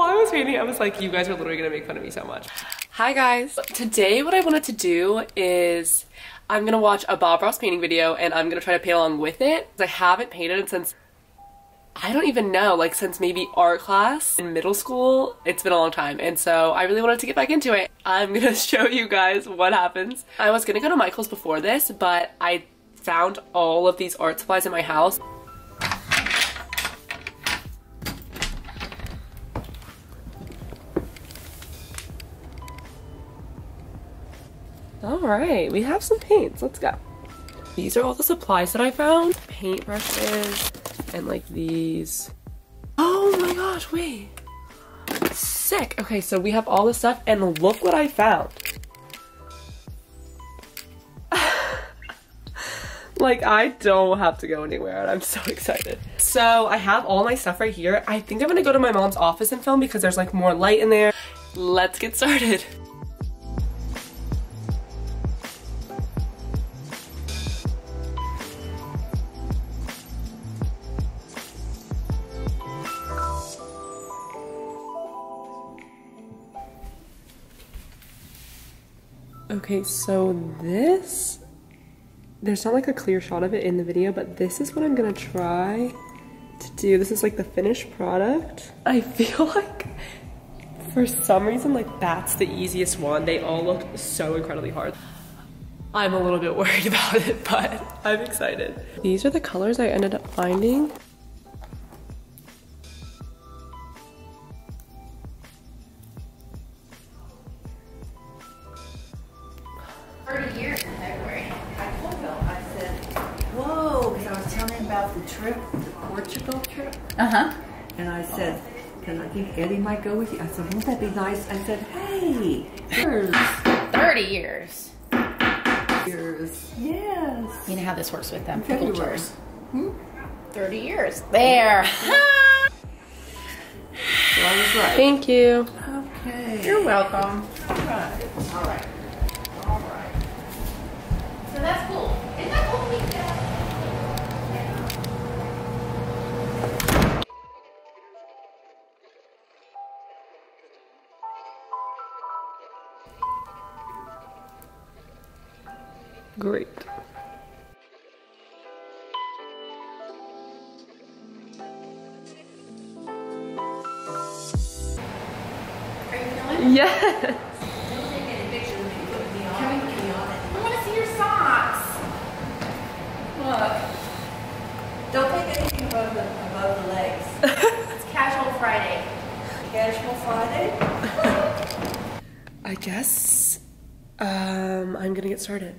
while I was reading, I was like, you guys are literally gonna make fun of me so much. Hi guys. Today what I wanted to do is I'm gonna watch a Bob Ross painting video and I'm gonna try to paint along with it. I haven't painted since, I don't even know, like since maybe art class in middle school. It's been a long time, and so I really wanted to get back into it. I'm gonna show you guys what happens. I was gonna go to Michael's before this, but I found all of these art supplies in my house. Alright, we have some paints, let's go. These are all the supplies that I found. Paintbrushes. And like these. Oh my gosh, wait. Sick. Okay, so we have all this stuff and look what I found. Like I don't have to go anywhere and I'm so excited. So I have all my stuff right here. I think I'm gonna go to my mom's office and film because there's like more light in there. Let's get started. Okay, so this, there's not like a clear shot of it in the video, but this is what I'm gonna try to do. This is like the finished product. I feel like for some reason, like that's the easiest one. They all look so incredibly hard. I'm a little bit worried about it, but I'm excited. These are the colors I ended up finding. Eddie might go with you. I said, wouldn't that be nice? I said, hey, years. 30 years. Years. Yes. You know how this works with them. Cultures. Hmm? 30 years. There. So I was right. Thank you. Okay. You're welcome. All right. All right. All right. So that's cool. Isn't that cool? Great. Yes. I want to see your socks. Look. Don't take anything above the legs. It's casual Friday. Casual Friday. I guess I'm gonna get started.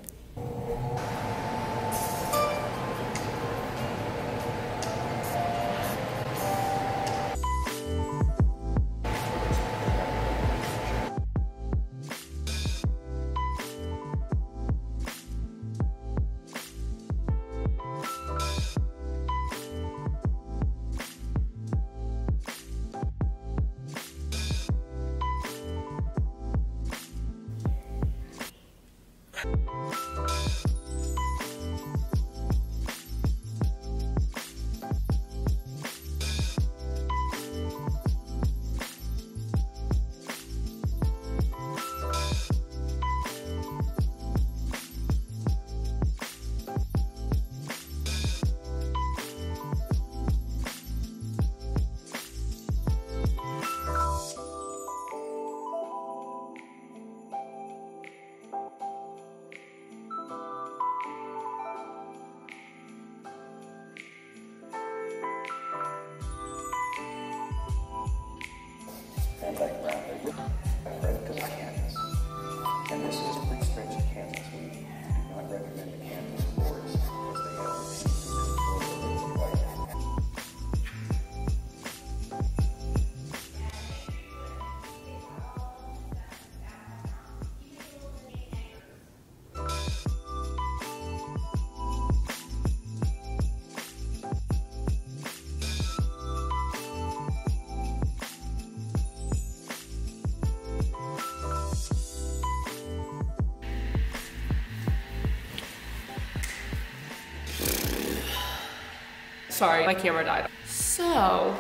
Sorry, my camera died. So,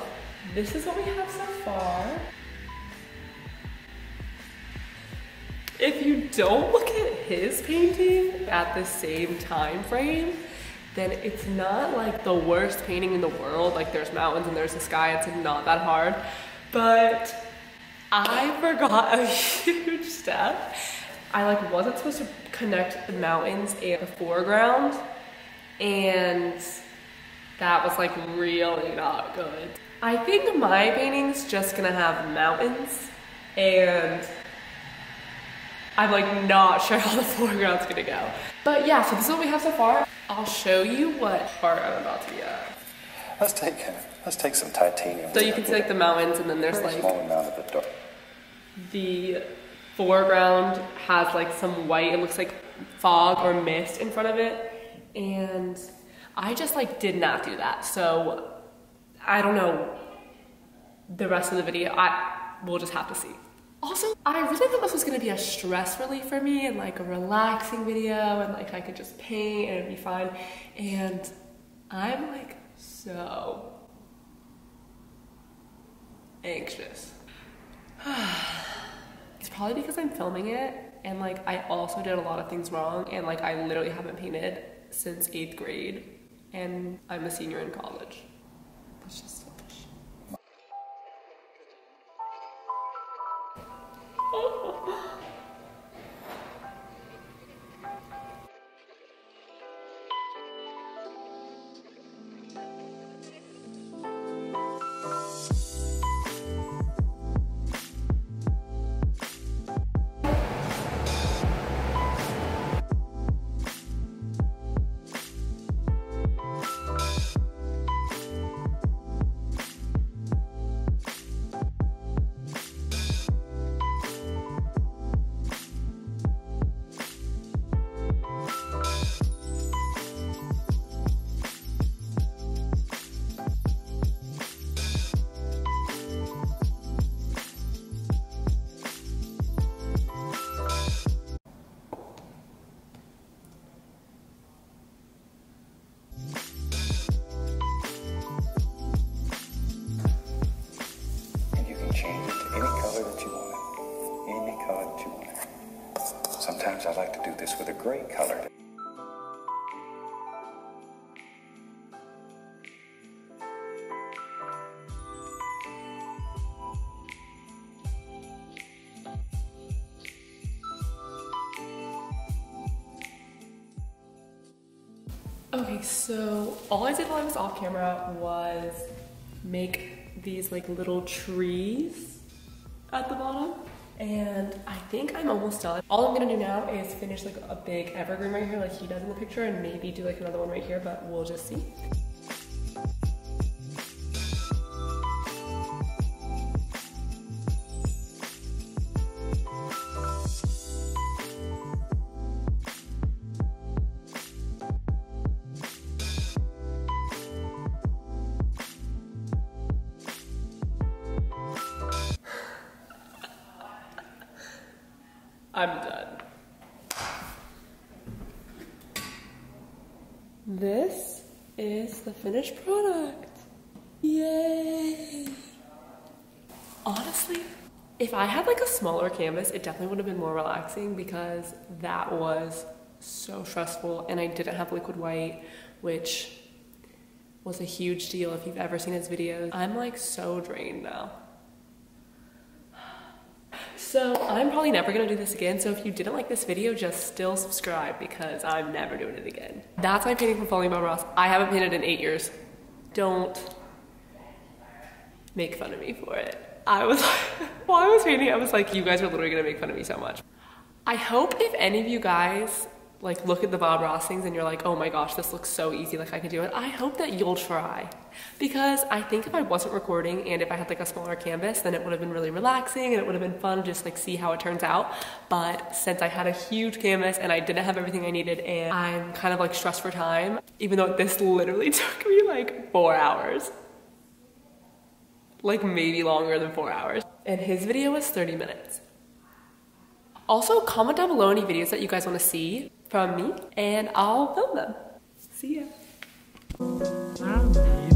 this is what we have so far. If you don't look at his painting at the same time frame, then it's not like the worst painting in the world. Like, there's mountains and there's the sky, it's not that hard. But I forgot a huge step. I like wasn't supposed to connect the mountains and the foreground, and that was like really not good. I think my painting's just gonna have mountains, and I'm like not sure how the foreground's gonna go. But yeah, so this is what we have so far. I'll show you what part I'm about to be at. Let's take some titanium. So you can see like the mountains, and then there's like the foreground has like some white, it looks like fog or mist in front of it. And I just like did not do that. So I don't know the rest of the video. We'll just have to see. Also, I really thought this was gonna be a stress relief for me and like a relaxing video, and like I could just paint and it'd be fun. And I'm like so anxious. It's probably because I'm filming it, and like I also did a lot of things wrong, and like I literally haven't painted since 8th grade, and I'm a senior in college. That's just selfish. Oh. Sometimes I like to do this with a gray color. Okay, so all I did while I was off camera was make these like little trees at the bottom. And I think I'm almost done. All I'm gonna do now is finish like a big evergreen right here like he does in the picture, and maybe do like another one right here, but we'll just see. I'm done. This is the finished product. Yay! Honestly, if I had like a smaller canvas, it definitely would have been more relaxing, because that was so stressful, and I didn't have liquid white, which was a huge deal if you've ever seen his videos. I'm like so drained now. So I'm probably never gonna do this again, so if you didn't like this video, just still subscribe, because I'm never doing it again. That's my painting from Following Bob Ross. I haven't painted in 8 years. Don't make fun of me for it. I was like, while I was painting, I was like, you guys are literally gonna make fun of me so much. I hope if any of you guys like look at the Bob Ross things and you're like, oh my gosh, this looks so easy, like I could do it, I hope that you'll try. Because I think if I wasn't recording and if I had like a smaller canvas, then it would have been really relaxing and it would have been fun to just like see how it turns out. But since I had a huge canvas and I didn't have everything I needed, and I'm kind of like stressed for time, even though this literally took me like 4 hours. Like maybe longer than 4 hours. And his video was 30 minutes. Also, comment down below any videos that you guys want to see from me, and I'll film them. See ya.